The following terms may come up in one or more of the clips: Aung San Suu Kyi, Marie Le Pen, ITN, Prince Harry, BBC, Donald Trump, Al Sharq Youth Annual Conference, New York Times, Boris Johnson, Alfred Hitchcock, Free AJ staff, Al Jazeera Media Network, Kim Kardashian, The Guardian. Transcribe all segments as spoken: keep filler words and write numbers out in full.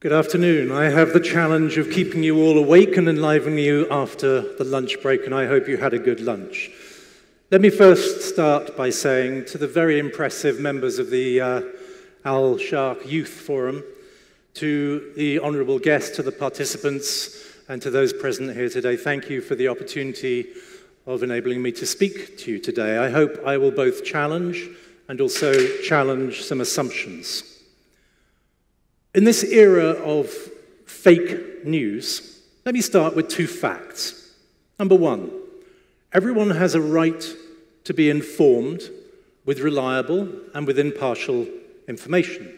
Good afternoon. I have the challenge of keeping you all awake and enlivening you after the lunch break, and I hope you had a good lunch. Let me first start by saying to the very impressive members of the uh, Al Sharq Youth Forum, to the honourable guests, to the participants, and to those present here today, thank you for the opportunity of enabling me to speak to you today. I hope I will both challenge and also challenge some assumptions. In this era of fake news, let me start with two facts. Number one, everyone has a right to be informed with reliable and with impartial information.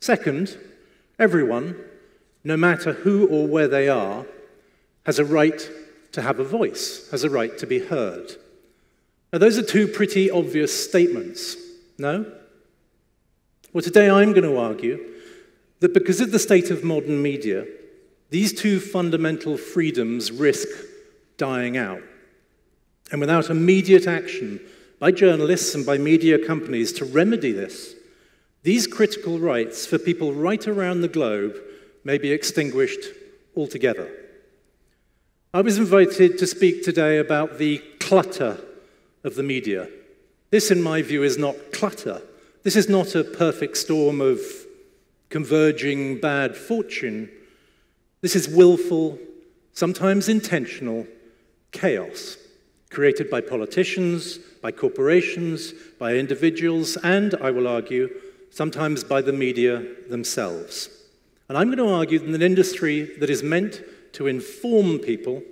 Second, everyone, no matter who or where they are, has a right to have a voice, has a right to be heard. Now, those are two pretty obvious statements, no? Well, today I'm going to argue that because of the state of modern media, these two fundamental freedoms risk dying out. And without immediate action by journalists and by media companies to remedy this, these critical rights for people right around the globe may be extinguished altogether. I was invited to speak today about the clutter of the media. This, in my view, is not clutter. This is not a perfect storm of converging bad fortune. This is willful, sometimes intentional, chaos created by politicians, by corporations, by individuals, and, I will argue, sometimes by the media themselves. And I'm going to argue that an industry that is meant to inform people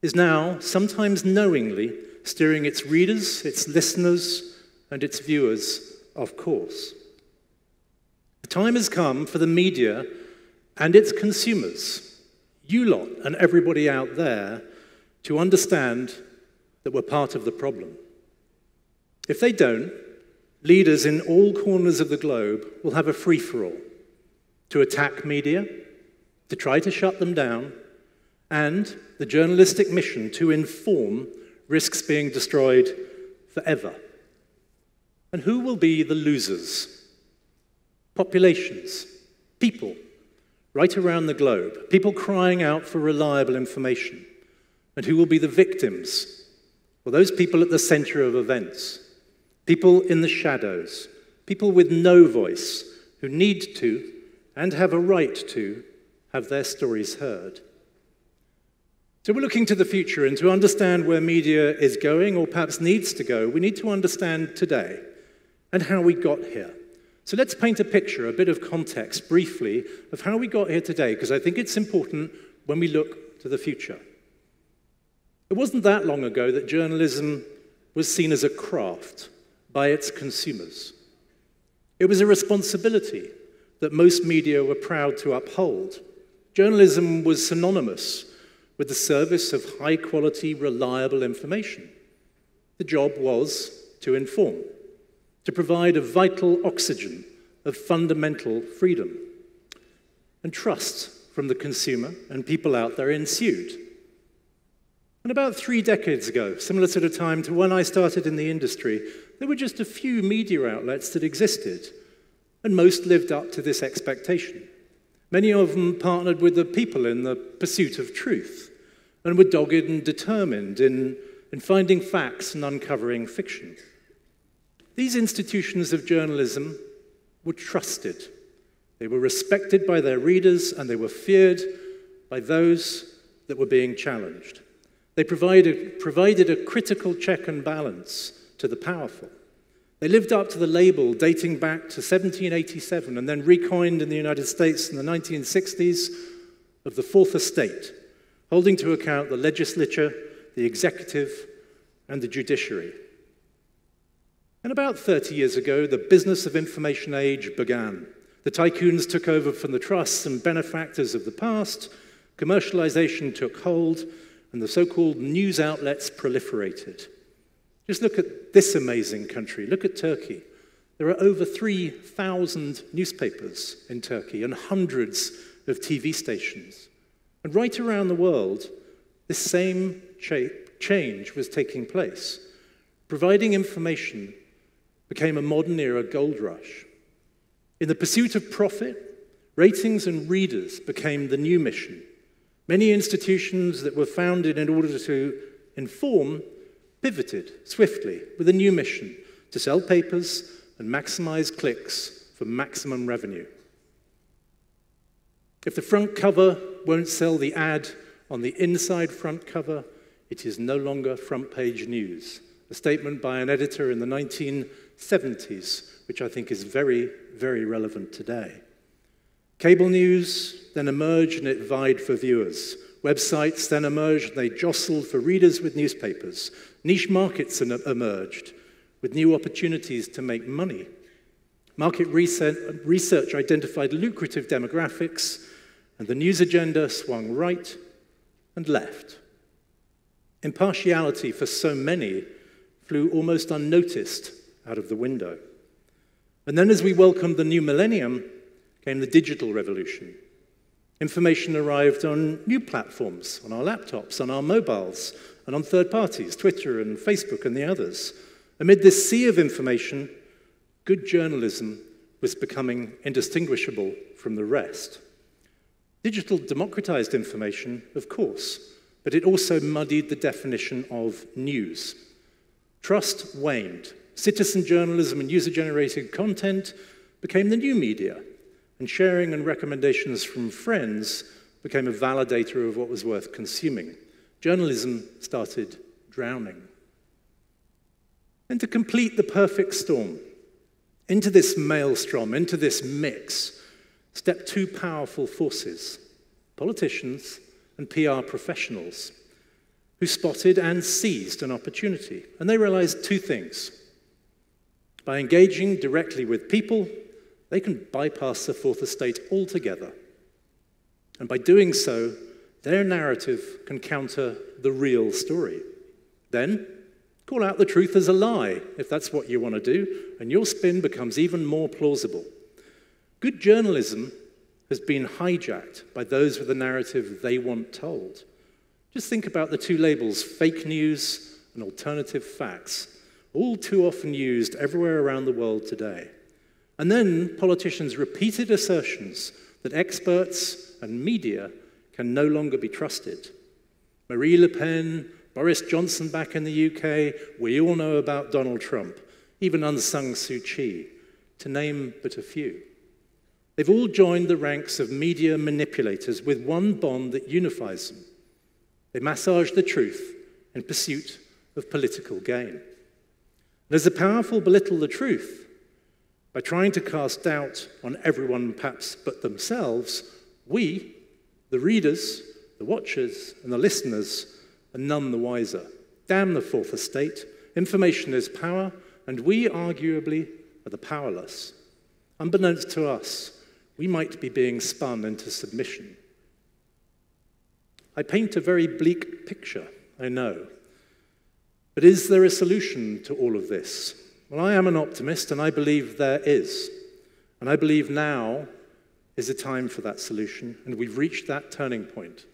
is now, sometimes knowingly, steering its readers, its listeners, and its viewers off course. The time has come for the media and its consumers, you lot and everybody out there, to understand that we're part of the problem. If they don't, leaders in all corners of the globe will have a free-for-all to attack media, to try to shut them down, and the journalistic mission to inform risks being destroyed forever. And who will be the losers? Populations, people, right around the globe, people crying out for reliable information. And who will be the victims? Well, those people at the center of events, people in the shadows, people with no voice, who need to, and have a right to, have their stories heard. So we're looking to the future, and to understand where media is going, or perhaps needs to go, we need to understand today, and how we got here. So let's paint a picture, a bit of context, briefly, of how we got here today, because I think it's important when we look to the future. It wasn't that long ago that journalism was seen as a craft by its consumers. It was a responsibility that most media were proud to uphold. Journalism was synonymous with the service of high-quality, reliable information. The job was to inform, to provide a vital oxygen of fundamental freedom. And trust from the consumer and people out there ensued. And about three decades ago, similar sort of time to when I started in the industry, there were just a few media outlets that existed, and most lived up to this expectation. Many of them partnered with the people in the pursuit of truth, and were dogged and determined in, in finding facts and uncovering fiction. These institutions of journalism were trusted. They were respected by their readers, and they were feared by those that were being challenged. They provided, provided a critical check and balance to the powerful. They lived up to the label dating back to seventeen eighty-seven, and then recoined in the United States in the nineteen sixties, of the Fourth Estate, holding to account the legislature, the executive, and the judiciary. And about thirty years ago, the business of information age began. The tycoons took over from the trusts and benefactors of the past, commercialization took hold, and the so-called news outlets proliferated. Just look at this amazing country. Look at Turkey. There are over three thousand newspapers in Turkey and hundreds of T V stations. And right around the world, this same cha- change was taking place. Providing information became a modern era gold rush. In the pursuit of profit, Ratings and readers became the new mission. Many institutions that were founded in order to inform pivoted swiftly with a new mission to sell papers and maximize clicks for maximum revenue. If the front cover won't sell the ad on the inside front cover, it is no longer front page news, a statement by an editor in the nineteen seventies, which I think is very, very relevant today. Cable news then emerged and it vied for viewers. Websites then emerged and they jostled for readers with newspapers. Niche markets emerged with new opportunities to make money. Market research identified lucrative demographics, and the news agenda swung right and left. Impartiality for so many flew almost unnoticed out of the window. And then as we welcomed the new millennium came the digital revolution. Information arrived on new platforms, on our laptops, on our mobiles, and on third parties, Twitter and Facebook and the others. Amid this sea of information, good journalism was becoming indistinguishable from the rest. Digital democratized information, of course, but it also muddied the definition of news. Trust waned. Citizen journalism and user-generated content became the new media, and sharing and recommendations from friends became a validator of what was worth consuming. Journalism started drowning. And to complete the perfect storm, into this maelstrom, into this mix, stepped two powerful forces, politicians and P R professionals, who spotted and seized an opportunity. And they realized two things. By engaging directly with people, they can bypass the fourth estate altogether. And by doing so, their narrative can counter the real story. Then, call out the truth as a lie, if that's what you want to do, and your spin becomes even more plausible. Good journalism has been hijacked by those with the narrative they want told. Just think about the two labels, fake news and alternative facts, all too often used everywhere around the world today. And then politicians repeated assertions that experts and media can no longer be trusted. Marie Le Pen, Boris Johnson back in the U K, we all know about Donald Trump, even Aung San Suu Kyi, to name but a few. They've all joined the ranks of media manipulators with one bond that unifies them. They massage the truth in pursuit of political gain. There's a powerful belittle the truth by trying to cast doubt on everyone perhaps but themselves. We, the readers, the watchers, and the listeners, are none the wiser. Damn the fourth estate. Information is power, and we arguably are the powerless. Unbeknownst to us, we might be being spun into submission. I paint a very bleak picture, I know. But is there a solution to all of this? Well, I am an optimist, and I believe there is. And I believe now is the time for that solution, and we've reached that turning point.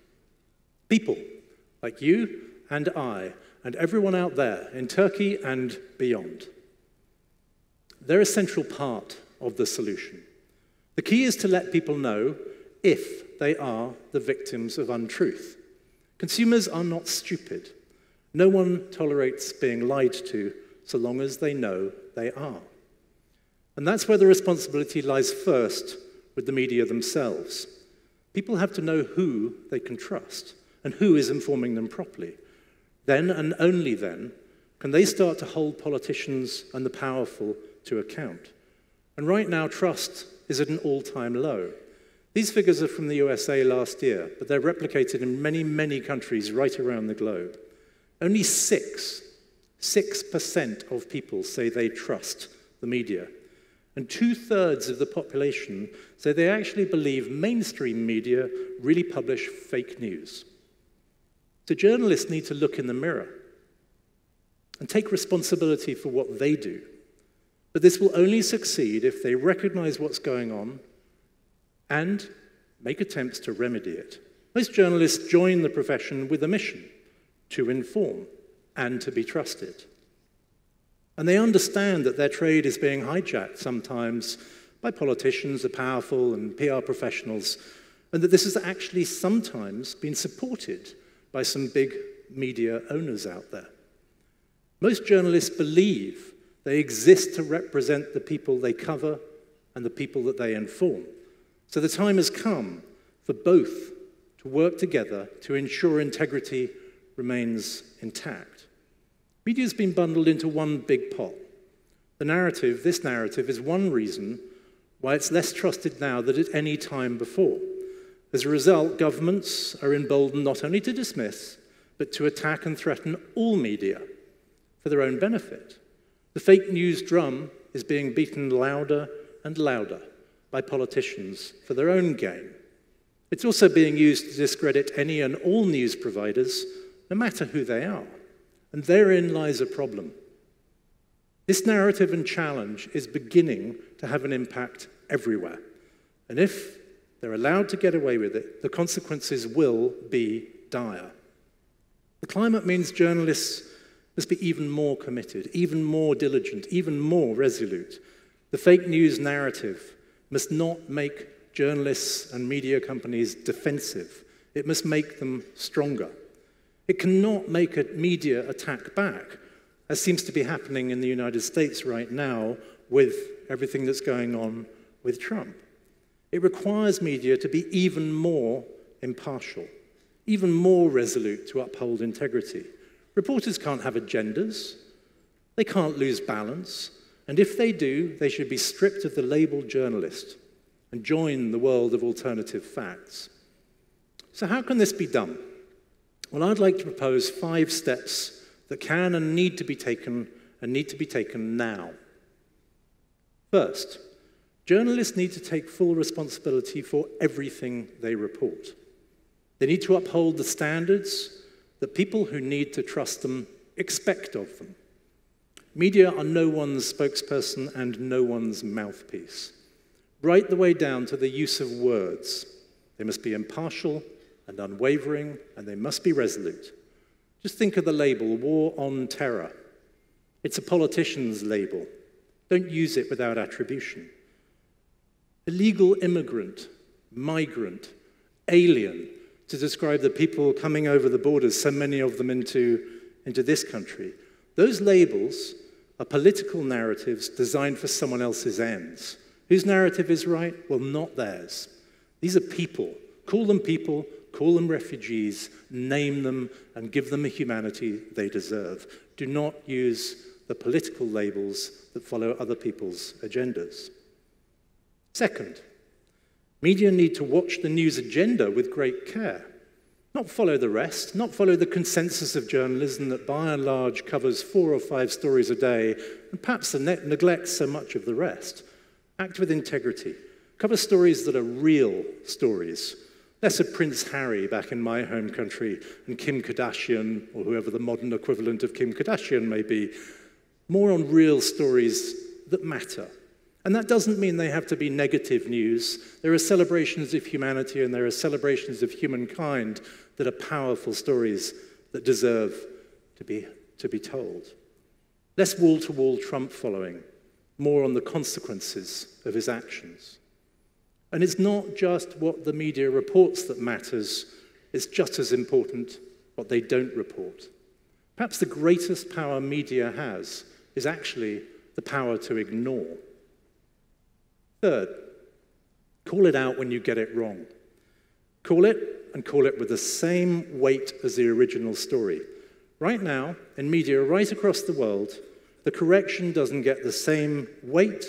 People like you and I and everyone out there in Turkey and beyond, they're a central part of the solution. The key is to let people know if they are the victims of untruth. Consumers are not stupid. No one tolerates being lied to so long as they know they are. And that's where the responsibility lies first with the media themselves. People have to know who they can trust and who is informing them properly. Then and only then can they start to hold politicians and the powerful to account. And right now, trust is at an all-time low. These figures are from the U S A last year, but they're replicated in many, many countries right around the globe. Only six, six percent of people say they trust the media. And two-thirds of the population say they actually believe mainstream media really publish fake news. So journalists need to look in the mirror and take responsibility for what they do. But this will only succeed if they recognize what's going on and make attempts to remedy it. Most journalists join the profession with a mission to inform and to be trusted. And they understand that their trade is being hijacked sometimes by politicians, the powerful, and P R professionals, and that this has actually sometimes been supported by some big media owners out there. Most journalists believe they exist to represent the people they cover and the people that they inform. So the time has come for both to work together to ensure integrity remains intact. Media's been bundled into one big pot. The narrative, this narrative, is one reason why it's less trusted now than at any time before. As a result, governments are emboldened not only to dismiss, but to attack and threaten all media for their own benefit. The fake news drum is being beaten louder and louder by politicians for their own gain. It's also being used to discredit any and all news providers, no matter who they are. And therein lies a problem. This narrative and challenge is beginning to have an impact everywhere. And if they're allowed to get away with it, the consequences will be dire. The climate means journalists must be even more committed, even more diligent, even more resolute. The fake news narrative must not make journalists and media companies defensive. It must make them stronger. It cannot make a media attack back, as seems to be happening in the United States right now with everything that's going on with Trump. It requires media to be even more impartial, even more resolute to uphold integrity. Reporters can't have agendas. They can't lose balance. And if they do, they should be stripped of the label journalist and join the world of alternative facts. So how can this be done? Well, I'd like to propose five steps that can and need to be taken, and need to be taken now. First, journalists need to take full responsibility for everything they report. They need to uphold the standards that people who need to trust them expect of them. Media are no one's spokesperson and no one's mouthpiece. Right the way down to the use of words, they must be impartial and unwavering, and they must be resolute. Just think of the label, War on Terror. It's a politician's label. Don't use it without attribution. Illegal immigrant, migrant, alien, to describe the people coming over the borders, so many of them into, into this country. Those labels are political narratives designed for someone else's ends. Whose narrative is right? Well, not theirs. These are people. Call them people, call them refugees, name them, and give them the humanity they deserve. Do not use the political labels that follow other people's agendas. Second, media need to watch the news agenda with great care, not follow the rest, not follow the consensus of journalism that by and large covers four or five stories a day, and perhaps neglects so much of the rest. Act with integrity. Cover stories that are real stories, less of Prince Harry back in my home country and Kim Kardashian, or whoever the modern equivalent of Kim Kardashian may be, more on real stories that matter. And that doesn't mean they have to be negative news. There are celebrations of humanity and there are celebrations of humankind that are powerful stories that deserve to be, to be told. Less wall-to-wall Trump following, more on the consequences of his actions. And it's not just what the media reports that matters, it's just as important what they don't report. Perhaps the greatest power media has is actually the power to ignore. Third, call it out when you get it wrong. Call it, and call it with the same weight as the original story. Right now, in media right across the world, the correction doesn't get the same weight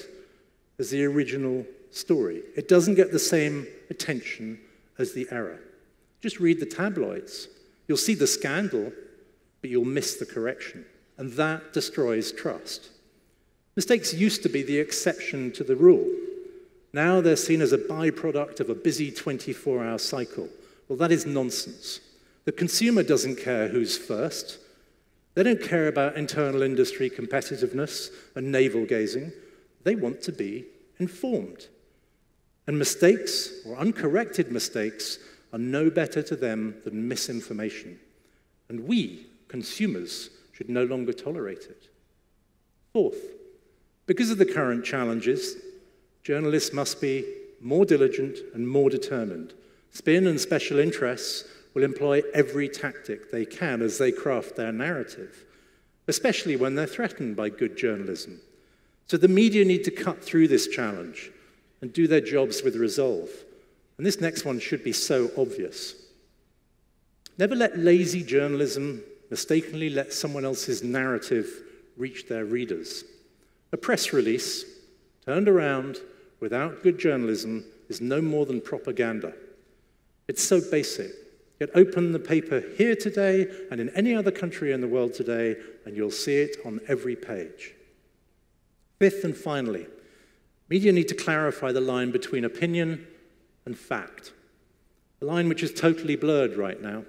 as the original story. It doesn't get the same attention as the error. Just read the tabloids. You'll see the scandal, but you'll miss the correction. And that destroys trust. Mistakes used to be the exception to the rule. Now they're seen as a byproduct of a busy twenty-four hour cycle. Well, that is nonsense. The consumer doesn't care who's first. They don't care about internal industry competitiveness and navel-gazing. They want to be informed. And mistakes, or uncorrected mistakes, are no better to them than misinformation. And we, consumers, should no longer tolerate it. Fourth, because of the current challenges, Journalists must be more diligent and more determined. Spin and special interests will employ every tactic they can as they craft their narrative, especially when they're threatened by good journalism. So the media need to cut through this challenge and do their jobs with resolve. And this next one should be so obvious. Never let lazy journalism mistakenly let someone else's narrative reach their readers. A press release turned around without good journalism is no more than propaganda. It's so basic. Yet open the paper here today and in any other country in the world today, and you'll see it on every page. Fifth and finally, media need to clarify the line between opinion and fact, a line which is totally blurred right now.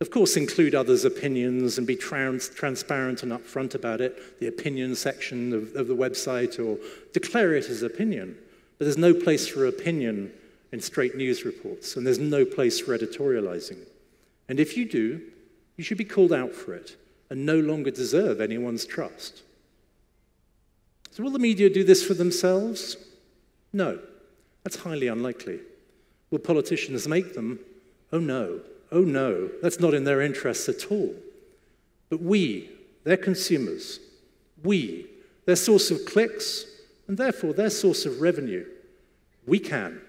Of course, include others' opinions and be trans transparent and upfront about it, the opinion section of, of the website, or declare it as opinion. But there's no place for opinion in straight news reports, and there's no place for editorializing. And if you do, you should be called out for it and no longer deserve anyone's trust. So will the media do this for themselves? No, that's highly unlikely. Will politicians make them? Oh no, oh no, that's not in their interests at all. But we, their consumers, we, their source of clicks, and therefore their source of revenue, we can.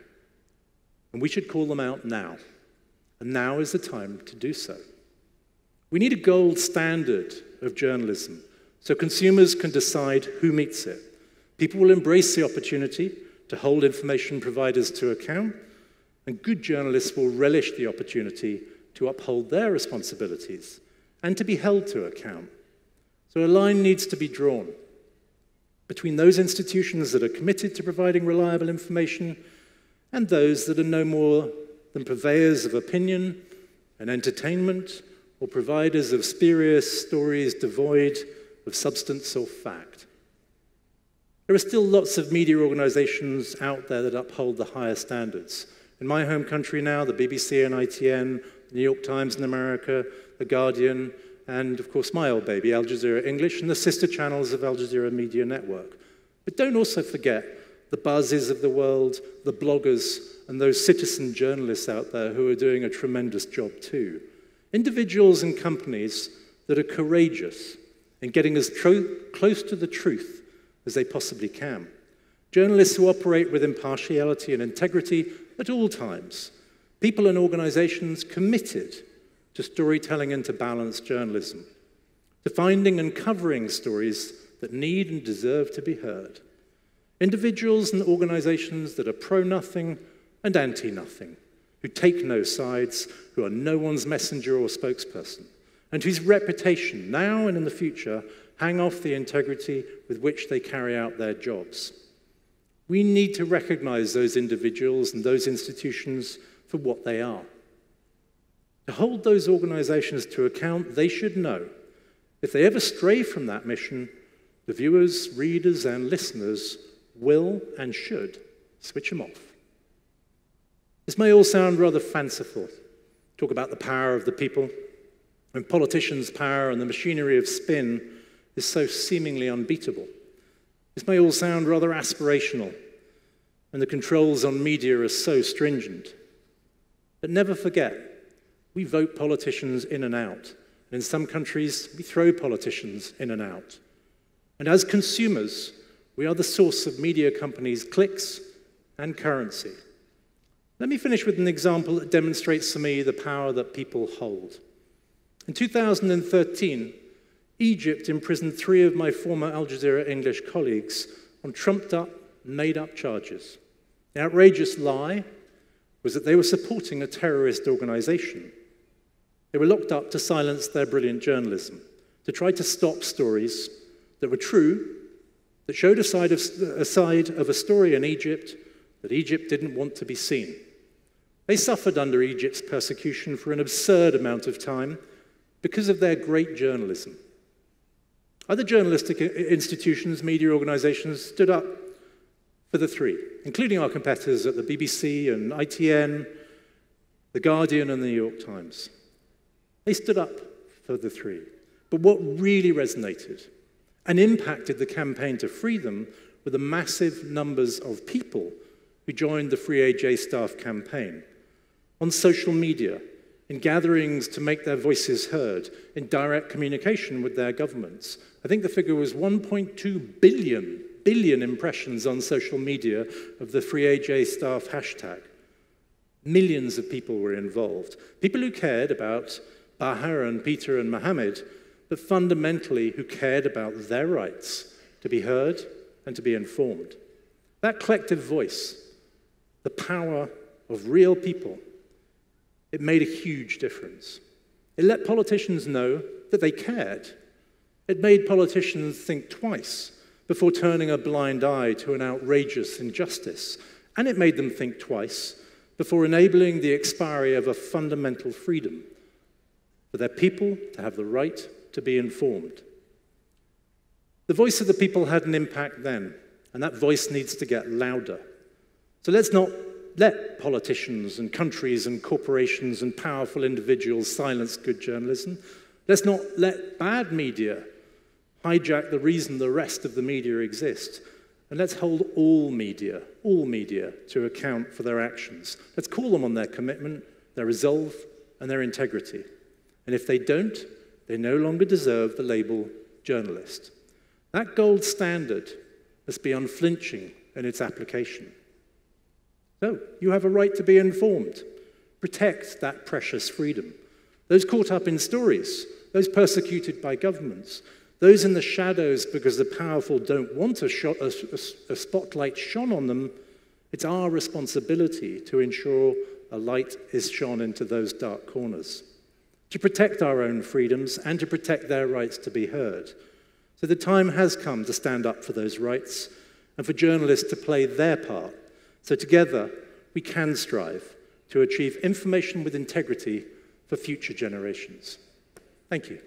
And we should call them out now. And now is the time to do so. We need a gold standard of journalism so consumers can decide who meets it. People will embrace the opportunity to hold information providers to account, and good journalists will relish the opportunity to uphold their responsibilities and to be held to account. So a line needs to be drawn between those institutions that are committed to providing reliable information and those that are no more than purveyors of opinion and entertainment, or providers of spurious stories devoid of substance or fact. There are still lots of media organizations out there that uphold the higher standards. In my home country now, the B B C and I T N, the New York Times in America, The Guardian, and of course my old baby, Al Jazeera English, and the sister channels of Al Jazeera Media Network. But don't also forget the buzzes of the world, the bloggers, and those citizen journalists out there who are doing a tremendous job too. Individuals and companies that are courageous in getting as close to the truth as they possibly can. Journalists who operate with impartiality and integrity at all times. People and organizations committed to storytelling and to balanced journalism, to finding and covering stories that need and deserve to be heard. Individuals and organizations that are pro-nothing and anti-nothing, who take no sides, who are no one's messenger or spokesperson, and whose reputation, now and in the future, hang off the integrity with which they carry out their jobs. We need to recognize those individuals and those institutions for what they are. To hold those organizations to account, they should know, if they ever stray from that mission, the viewers, readers, and listeners will and should switch them off. This may all sound rather fanciful. Talk about the power of the people, and politicians' power and the machinery of spin is so seemingly unbeatable. This may all sound rather aspirational, and the controls on media are so stringent. But never forget, we vote politicians in and out, and in some countries, we throw politicians in and out. And as consumers, we are the source of media companies' clicks and currency. Let me finish with an example that demonstrates to me the power that people hold. In two thousand thirteen, Egypt imprisoned three of my former Al Jazeera English colleagues on trumped-up, made-up charges. The outrageous lie was that they were supporting a terrorist organization. They were locked up to silence their brilliant journalism, to try to stop stories that were true, that showed a side, of, a side of a story in Egypt that Egypt didn't want to be seen. They suffered under Egypt's persecution for an absurd amount of time because of their great journalism. Other journalistic institutions, media organizations, stood up for the three, including our competitors at the B B C and I T N, The Guardian and the New York Times. They stood up for the three. But what really resonated and impacted the campaign to free them were the massive numbers of people who joined the Free A J staff campaign, on social media, in gatherings to make their voices heard, in direct communication with their governments. I think the figure was one point two billion, billion impressions on social media of the Free A J staff hashtag. Millions of people were involved. People who cared about Bahar and Peter and Mohammed, but fundamentally who cared about their rights to be heard and to be informed. That collective voice, the power of real people, it made a huge difference. It let politicians know that they cared. It made politicians think twice before turning a blind eye to an outrageous injustice. And it made them think twice before enabling the expiry of a fundamental freedom for their people to have the right to be informed. The voice of the people had an impact then, and that voice needs to get louder. So let's not let politicians and countries and corporations and powerful individuals silence good journalism. Let's not let bad media hijack the reason the rest of the media exists. And let's hold all media, all media, to account for their actions. Let's call them on their commitment, their resolve, and their integrity. And if they don't, they no longer deserve the label journalist. That gold standard must be unflinching in its application. So, you have a right to be informed. Protect that precious freedom. Those caught up in stories, those persecuted by governments, those in the shadows because the powerful don't want a, shot, a, a, a spotlight shone on them, it's our responsibility to ensure a light is shone into those dark corners, to protect our own freedoms and to protect their rights to be heard. So the time has come to stand up for those rights and for journalists to play their part. So together, we can strive to achieve information with integrity for future generations. Thank you.